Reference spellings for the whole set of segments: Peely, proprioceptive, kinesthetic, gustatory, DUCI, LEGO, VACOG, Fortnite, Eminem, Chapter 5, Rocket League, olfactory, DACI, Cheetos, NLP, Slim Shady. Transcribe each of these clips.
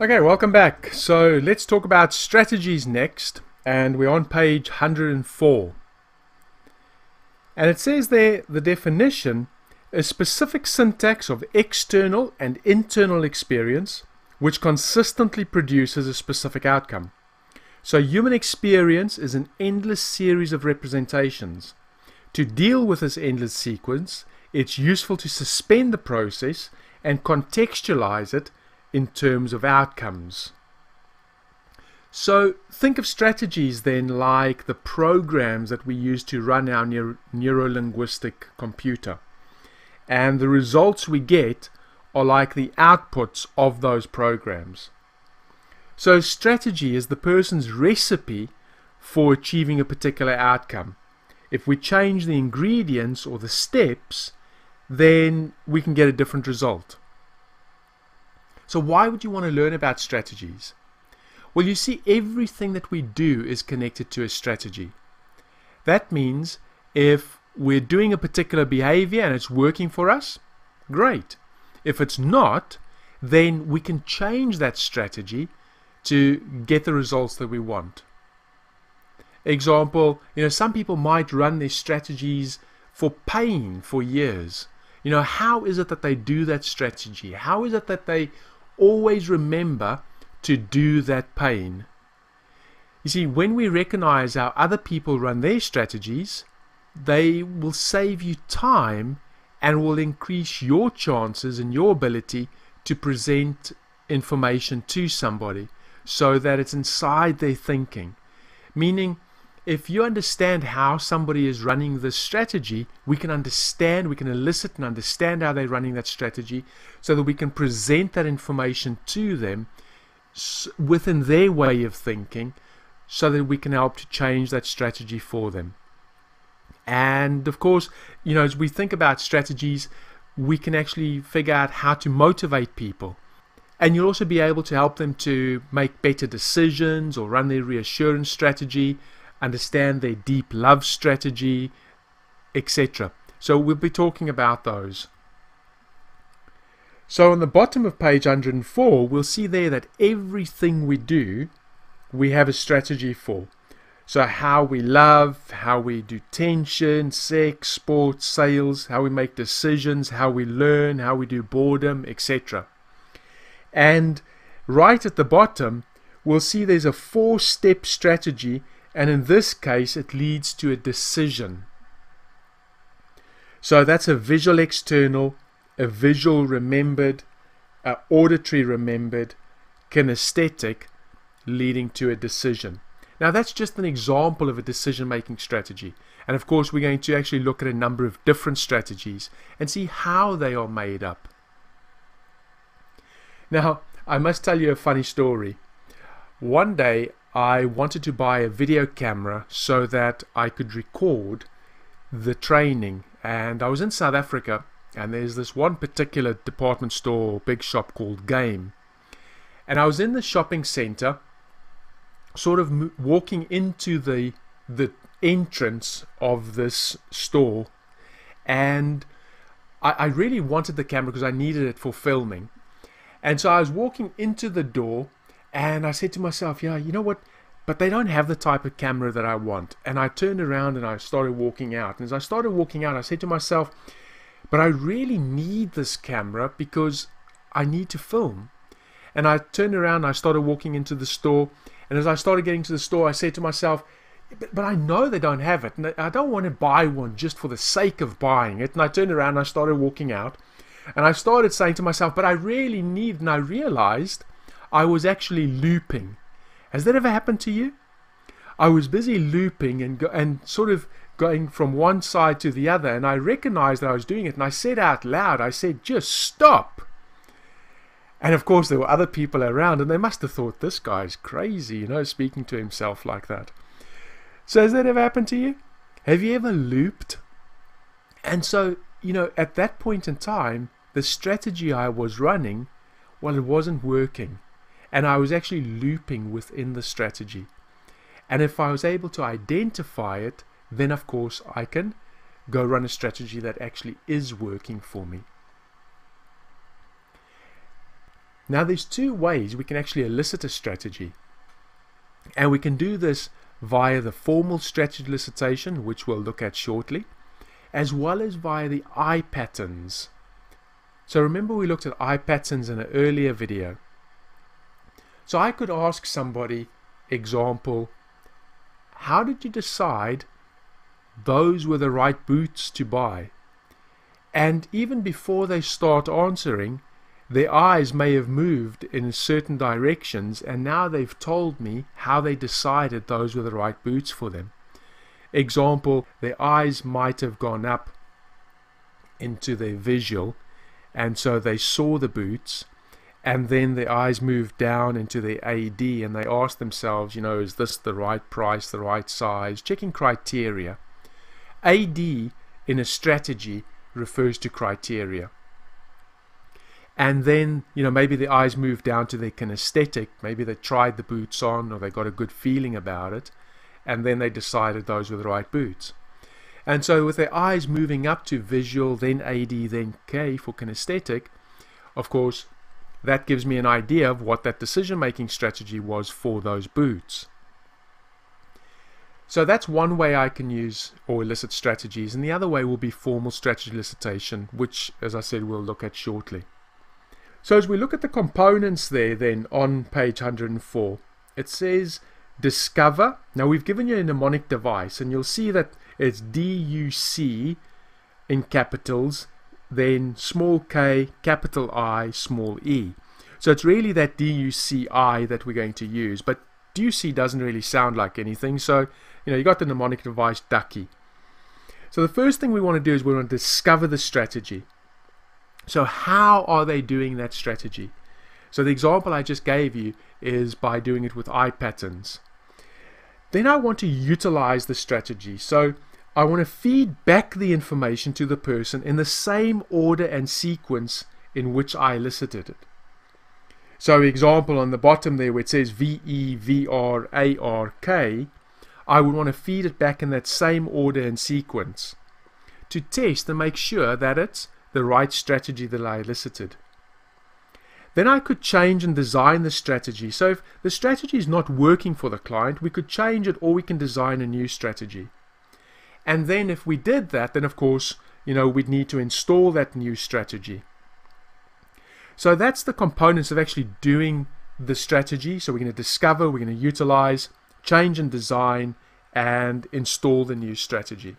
Okay, welcome back. So let's talk about strategies next, and we're on page 104. And it says there, the definition, a specific syntax of external and internal experience which consistently produces a specific outcome. So human experience is an endless series of representations. To deal with this endless sequence, it's useful to suspend the process and contextualize it in terms of outcomes. So think of strategies then like the programs that we use to run our neuro-linguistic computer, and the results we get are like the outputs of those programs. So strategy is the person's recipe for achieving a particular outcome. If we change the ingredients or the steps, then we can get a different result. So why would you want to learn about strategies? Well, you see, everything that we do is connected to a strategy. That means if we're doing a particular behavior and it's working for us, great. If it's not, then we can change that strategy to get the results that we want. Example, some people might run their strategies for pain for years. How is it that they do that strategy? How is it that they always remember to do that pain? You see, when we recognize how other people run their strategies, they will save you time and will increase your chances and your ability to present information to somebody so that it's inside their thinking. Meaning, if you understand how somebody is running this strategy, we can elicit and understand how they're running that strategy so that we can present that information to them within their way of thinking so that we can help to change that strategy for them. And of course, as we think about strategies, we can actually figure out how to motivate people. And you'll also be able to help them to make better decisions or run their reassurance strategy, understand their deep love strategy, etc. So we'll be talking about those. So on the bottom of page 104, we'll see there that everything we do, we have a strategy for. So how we love, how we do tension, sex, sports, sales, how we make decisions, how we learn, how we do boredom, etc. And right at the bottom, we'll see there's a four-step strategy, and in this case, it leads to a decision. So that's a visual external, a visual remembered, an auditory remembered, kinesthetic, leading to a decision. Now that's just an example of a decision-making strategy, and of course we're going to actually look at a number of different strategies and see how they are made up. Now I must tell you a funny story. One day I wanted to buy a video camera so that I could record the training, and I was in South Africa, and there's this one particular department store, big shop called Game, and I was in the shopping center sort of walking into the entrance of this store, and I really wanted the camera because I needed it for filming. And so I was walking into the door and I said to myself, yeah, you know what, but they don't have the type of camera that I want. And I turned around and I started walking out, and as I started walking out I said to myself, but I really need this camera because I need to film. And I turned around and I started walking into the store. And as I started getting to the store, I said to myself, but I know they don't have it, and I don't want to buy one just for the sake of buying it. And I turned around and I started walking out, and I started saying to myself, but I really need, and I realized I was actually looping. Has that ever happened to you? I was busy looping and sort of going from one side to the other, and I recognized that I was doing it, and I said out loud, I said, just stop. And of course there were other people around, and they must have thought, this guy's crazy, speaking to himself like that. So has that ever happened to you? Have you ever looped? And so, at that point in time, the strategy I was running, well, it wasn't working. And I was actually looping within the strategy. And if I was able to identify it, then of course I can go run a strategy that actually is working for me. Now there's two ways we can actually elicit a strategy, and we can do this via the formal strategy elicitation, which we'll look at shortly, as well as via the eye patterns. So remember, we looked at eye patterns in an earlier video. So I could ask somebody, example, how did you decide those were the right boots to buy? And even before they start answering, their eyes may have moved in certain directions, and now they've told me how they decided those were the right boots for them. Example, their eyes might have gone up into their visual, and so they saw the boots, and then their eyes moved down into their AD, and they asked themselves, you know, is this the right price, the right size, checking criteria. AD in a strategy refers to criteria. And then, you know, maybe the eyes move down to their kinesthetic. Maybe they tried the boots on, or they got a good feeling about it, and then they decided those were the right boots. And so with their eyes moving up to visual, then AD, then K for kinesthetic, of course, that gives me an idea of what that decision-making strategy was for those boots. So that's one way I can use or elicit strategies, and the other way will be formal strategy elicitation, which, as I said, we'll look at shortly. So as we look at the components there then on page 104, it says discover. Now we've given you a mnemonic device, and you'll see that it's DUC in capitals, then small k, capital I, small e. So it's really that DUCI that we're going to use, but DUC doesn't really sound like anything, so you know, you got the mnemonic device Ducky. So the first thing we want to do is we want to discover the strategy. So how are they doing that strategy? So the example I just gave you is by doing it with eye patterns. Then I want to utilize the strategy. So I want to feed back the information to the person in the same order and sequence in which I elicited it. So example on the bottom there where it says VE, VR, AR, K, I would want to feed it back in that same order and sequence to test and make sure that it's the right strategy that I elicited. Then I could change and design the strategy. So if the strategy is not working for the client, we could change it, or we can design a new strategy. And then if we did that, then of course, you know, we'd need to install that new strategy. So that's the components of actually doing the strategy. So we're going to discover, we're going to utilize, change and design, and install the new strategy.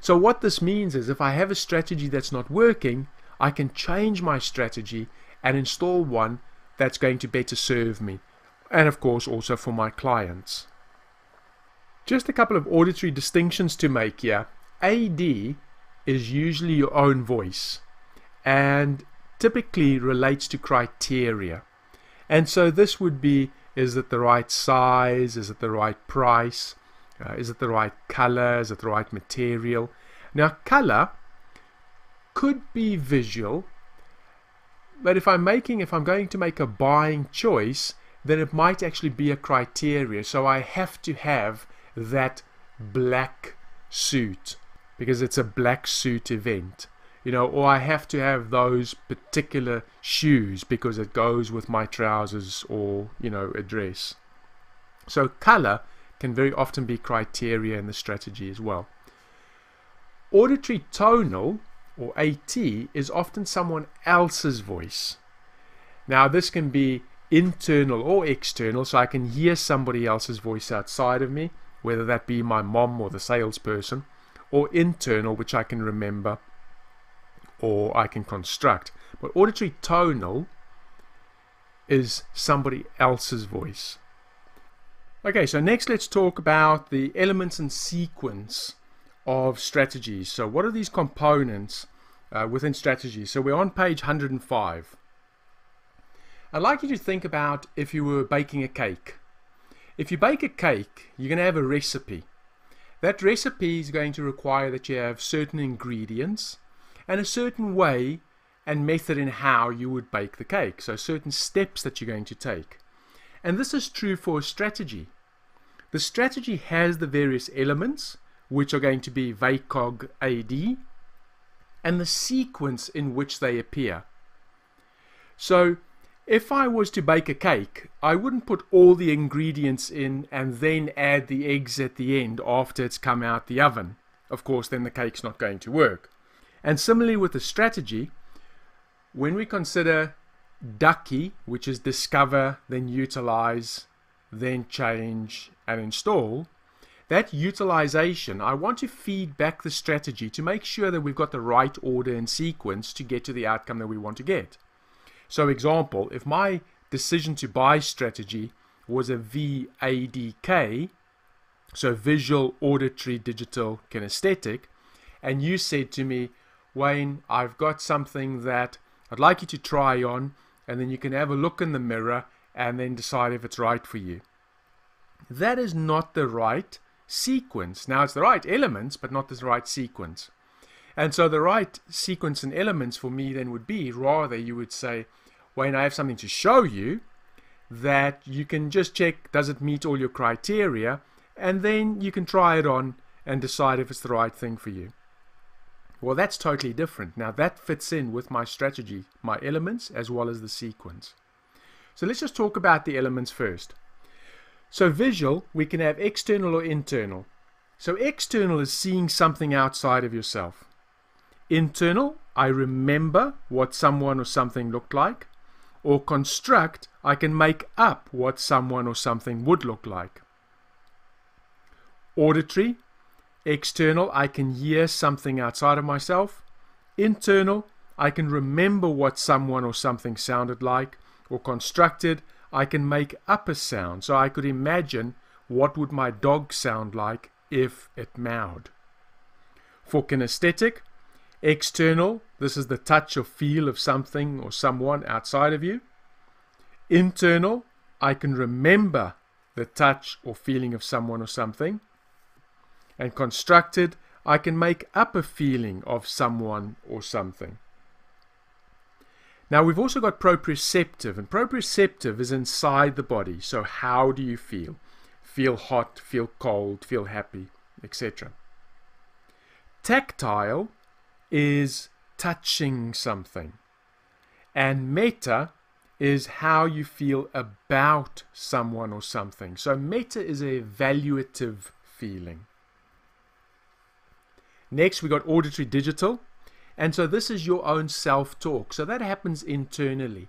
So what this means is if I have a strategy that's not working, I can change my strategy and install one that's going to better serve me, and of course also for my clients. Just a couple of auditory distinctions to make here. AD is usually your own voice and typically relates to criteria. And so this would be, is it the right size, is it the right price, is it the right color? Is it the right material? Now, color could be visual, but if I'm going to make a buying choice, then it might actually be a criteria. So I have to have that black suit because it's a black suit event, you know, or I have to have those particular shoes because it goes with my trousers or, you know, a dress. So color can very often be criteria in the strategy as well. Auditory tonal, or AT, is often someone else's voice. Now this can be internal or external, so I can hear somebody else's voice outside of me, whether that be my mom or the salesperson, or internal, which I can remember or I can construct. But auditory tonal is somebody else's voice. Okay, so next let's talk about the elements and sequence of strategies. So what are these components within strategies? So we're on page 105. I'd like you to think about if you were baking a cake. If you bake a cake, you're going to have a recipe. That recipe is going to require that you have certain ingredients and a certain way and method in how you would bake the cake. So certain steps that you're going to take. And this is true for a strategy. The strategy has the various elements, which are going to be VACOG AD, and the sequence in which they appear. So if I was to bake a cake, I wouldn't put all the ingredients in and then add the eggs at the end after it's come out the oven. Of course, then the cake's not going to work. And similarly with the strategy, when we consider DACI, which is discover, then utilize, then change and install, that utilization, I want to feed back the strategy to make sure that we've got the right order and sequence to get to the outcome that we want to get. So example, if my decision to buy strategy was a VADK, so visual, auditory, digital, kinesthetic, and you said to me, Wayne, I've got something that I'd like you to try on, and then you can have a look in the mirror and then decide if it's right for you. That is not the right sequence. Now, it's the right elements, but not the right sequence. And so the right sequence and elements for me then would be, rather you would say, Wayne, I have something to show you that you can just check, does it meet all your criteria? And then you can try it on and decide if it's the right thing for you. Well, that's totally different. Now that fits in with my strategy, my elements, as well as the sequence. So let's just talk about the elements first. So visual, we can have external or internal. So external is seeing something outside of yourself. Internal, I remember what someone or something looked like. Or construct, I can make up what someone or something would look like. Auditory, external, I can hear something outside of myself. Internal, I can remember what someone or something sounded like. Or constructed, I can make up a sound. So I could imagine, what would my dog sound like if it meowed. For kinesthetic, external, this is the touch or feel of something or someone outside of you. Internal, I can remember the touch or feeling of someone or something. And constructed, I can make up a feeling of someone or something. Now we've also got proprioceptive, and proprioceptive is inside the body. So how do you feel? Feel hot, feel cold, feel happy, etc. Tactile is touching something, and meta is how you feel about someone or something. So meta is a evaluative feeling. Next we got auditory digital, and so this is your own self-talk. So that happens internally.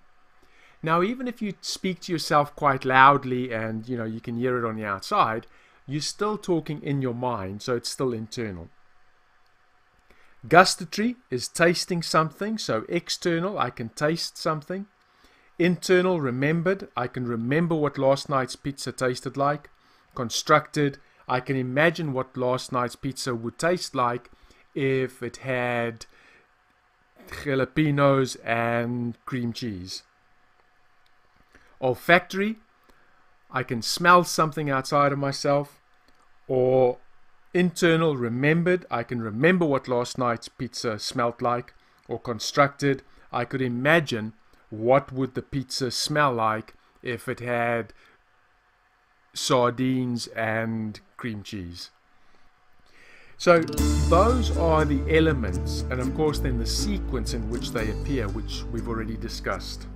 Now even if you speak to yourself quite loudly and you can hear it on the outside, you're still talking in your mind, so it's still internal. Gustatory is tasting something, so external, I can taste something. Internal, remembered, I can remember what last night's pizza tasted like. Constructed, I can imagine what last night's pizza would taste like if it had jalapenos and cream cheese. Olfactory, I can smell something outside of myself. Or internal, remembered, I can remember what last night's pizza smelt like. Or constructed, I could imagine what would the pizza smell like if it had sardines and cream cheese. So those are the elements, and of course then the sequence in which they appear, which we've already discussed.